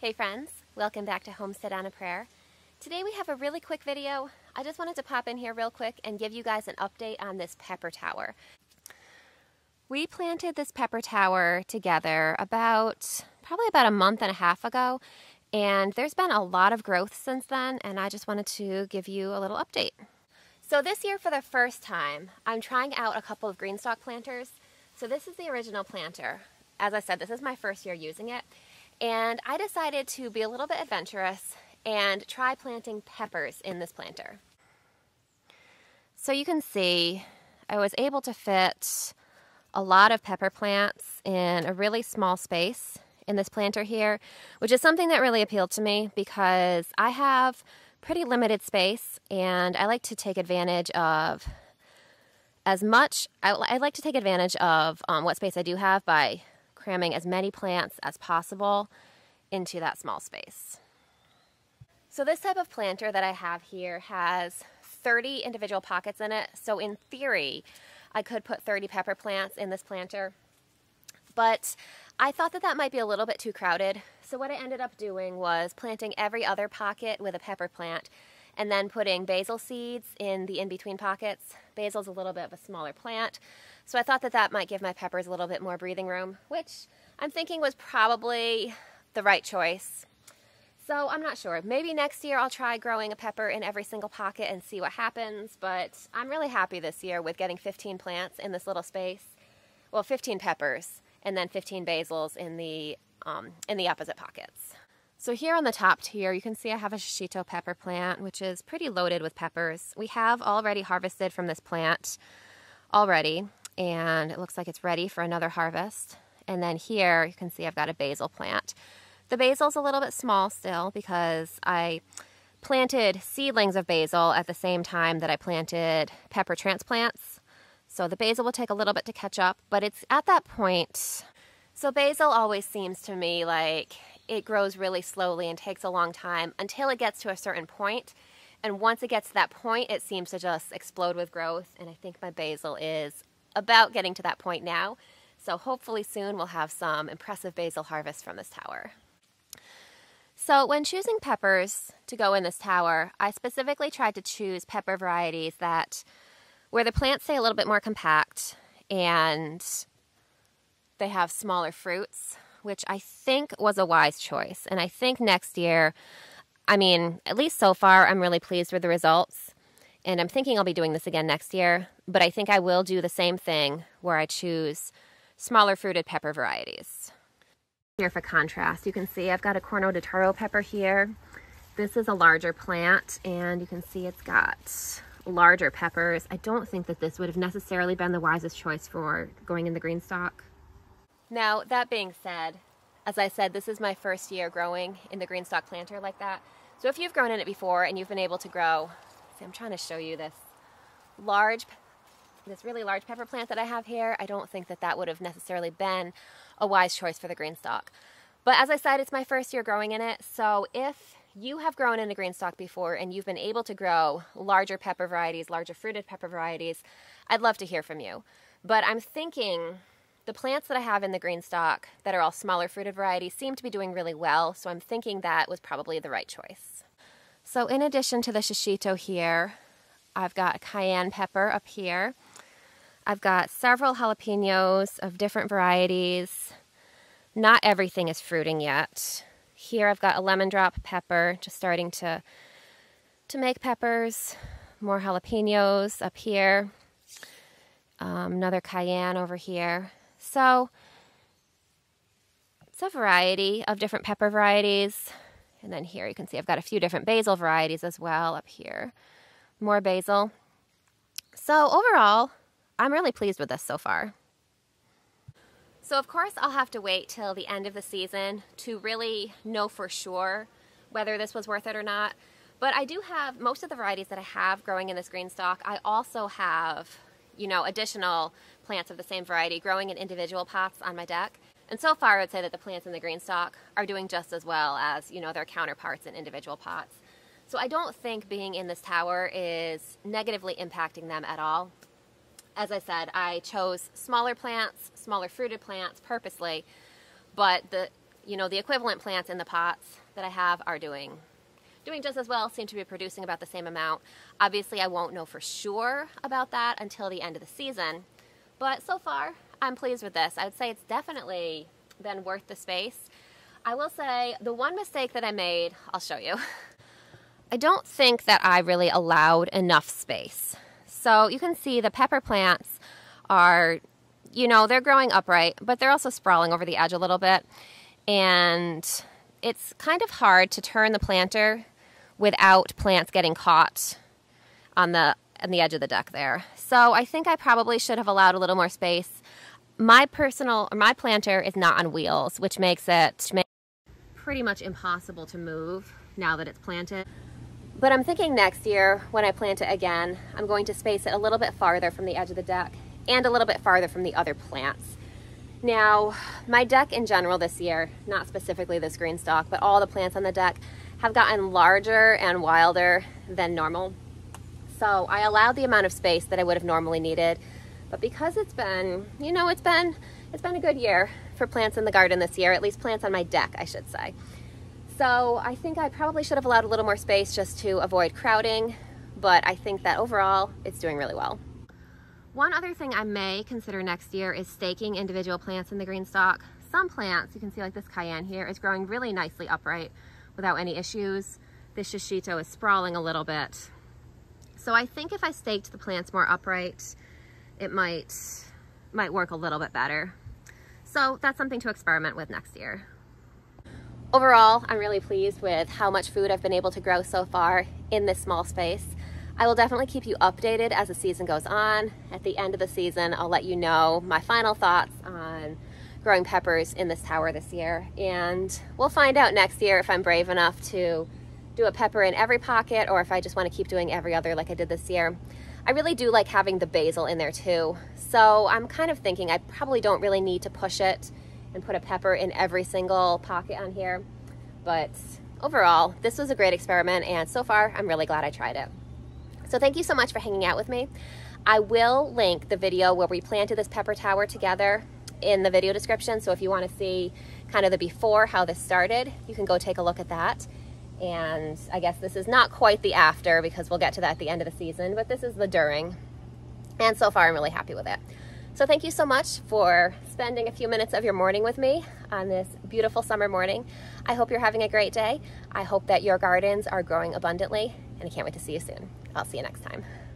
Hey friends, welcome back to Homestead on a Prayer. Today we have a really quick video. I just wanted to pop in here real quick and give you guys an update on this pepper tower. We planted this pepper tower together probably about a month and a half ago, and there's been a lot of growth since then, and I just wanted to give you a little update. So this year for the first time, I'm trying out a couple of Greenstalk planters. So this is the original planter. As I said, this is my first year using it. And I decided to be a little bit adventurous and try planting peppers in this planter. So you can see I was able to fit a lot of pepper plants in a really small space in this planter here, which is something that really appealed to me because I have pretty limited space and I like to take advantage of what space I do have by cramming as many plants as possible into that small space. So this type of planter that I have here has 30 individual pockets in it. So in theory, I could put 30 pepper plants in this planter, but I thought that might be a little bit too crowded. So what I ended up doing was planting every other pocket with a pepper plant and then putting basil seeds in the in-between pockets. Basil's a little bit of a smaller plant, so I thought that might give my peppers a little bit more breathing room, which I'm thinking was probably the right choice. So I'm not sure. Maybe next year I'll try growing a pepper in every single pocket and see what happens, but I'm really happy this year with getting 15 plants in this little space. Well, 15 peppers and then 15 basils in the opposite pockets. So here on the top tier, you can see I have a shishito pepper plant, which is pretty loaded with peppers. We have already harvested from this plant already, and it looks like it's ready for another harvest. And then here, you can see I've got a basil plant. The basil's a little bit small still because I planted seedlings of basil at the same time that I planted pepper transplants. So the basil will take a little bit to catch up, but it's at that point. So basil always seems to me like it grows really slowly and takes a long time until it gets to a certain point. And once it gets to that point, it seems to just explode with growth. And I think my basil is about getting to that point now. So hopefully soon we'll have some impressive basil harvest from this tower. So when choosing peppers to go in this tower, I specifically tried to choose pepper varieties where the plants stay a little bit more compact and they have smaller fruits, which I think was a wise choice. And I think next year, at least so far, I'm really pleased with the results. And I'm thinking I'll be doing this again next year. But I think I will do the same thing where I choose smaller fruited pepper varieties. Here for contrast, you can see I've got a Corno de Toro pepper here. This is a larger plant, and you can see it's got larger peppers. I don't think that this would have necessarily been the wisest choice for going in the green stock. Now, that being said, as I said, this is my first year growing in the Greenstalk planter like that. So if you've grown in it before and you've been able to grow, see, I'm trying to show you this really large pepper plant that I have here. I don't think that would have necessarily been a wise choice for the Greenstalk. But as I said, it's my first year growing in it. So if you have grown in a Greenstalk before and you've been able to grow larger pepper varieties, larger fruited pepper varieties, I'd love to hear from you. But I'm thinking the plants that I have in the Greenstalk that are all smaller fruited varieties seem to be doing really well, so I'm thinking that was probably the right choice. So in addition to the shishito here, I've got a cayenne pepper up here. I've got several jalapenos of different varieties. Not everything is fruiting yet. Here I've got a lemon drop pepper, just starting to make peppers. More jalapenos up here. Another cayenne over here. So it's a variety of different pepper varieties. And then here you can see I've got a few different basil varieties as well up here. More basil. So overall, I'm really pleased with this so far. So of course I'll have to wait till the end of the season to really know for sure whether this was worth it or not. But I do have most of the varieties that I have growing in this Greenstalk. I also have additional plants of the same variety growing in individual pots on my deck. And so far I would say that the plants in the Greenstalk are doing just as well as, their counterparts in individual pots. So I don't think being in this tower is negatively impacting them at all. As I said, I chose smaller plants, smaller fruited plants purposely, but you know, the equivalent plants in the pots that I have are doing just as well, seem to be producing about the same amount. Obviously, I won't know for sure about that until the end of the season, but so far, I'm pleased with this. I would say it's definitely been worth the space. I will say the one mistake that I made, I'll show you. I don't think that I really allowed enough space. So you can see the pepper plants are, you know, they're growing upright, but they're also sprawling over the edge a little bit. And it's kind of hard to turn the planter without plants getting caught on the edge of the deck there. So I think I probably should have allowed a little more space. My planter is not on wheels, which makes it pretty much impossible to move now that it's planted. But I'm thinking next year when I plant it again, I'm going to space it a little bit farther from the edge of the deck and a little bit farther from the other plants. Now, my deck in general this year, not specifically this Greenstalk, but all the plants on the deck have gotten larger and wilder than normal. So I allowed the amount of space that I would have normally needed. But because it's been, you know, it's been a good year for plants in the garden this year, at least plants on my deck, I should say. So I think I probably should have allowed a little more space just to avoid crowding, but I think that overall it's doing really well. One other thing I may consider next year is staking individual plants in the Greenstalk. Some plants, you can see like this cayenne here, is growing really nicely upright without any issues. This shishito is sprawling a little bit. So I think if I staked the plants more upright, it might work a little bit better. So that's something to experiment with next year. Overall, I'm really pleased with how much food I've been able to grow so far in this small space. I will definitely keep you updated as the season goes on. At the end of the season, I'll let you know my final thoughts on growing peppers in this tower this year. And we'll find out next year if I'm brave enough to do a pepper in every pocket or if I just want to keep doing every other like I did this year. I really do like having the basil in there too. So I'm kind of thinking I probably don't really need to push it and put a pepper in every single pocket on here. But overall, this was a great experiment and so far I'm really glad I tried it. So thank you so much for hanging out with me. I will link the video where we planted this pepper tower together in the video description. So if you want to see kind of the before, how this started, you can go take a look at that. And I guess this is not quite the after because we'll get to that at the end of the season, but this is the during. And so far, I'm really happy with it. So thank you so much for spending a few minutes of your morning with me on this beautiful summer morning. I hope you're having a great day. I hope that your gardens are growing abundantly, and I can't wait to see you soon. I'll see you next time.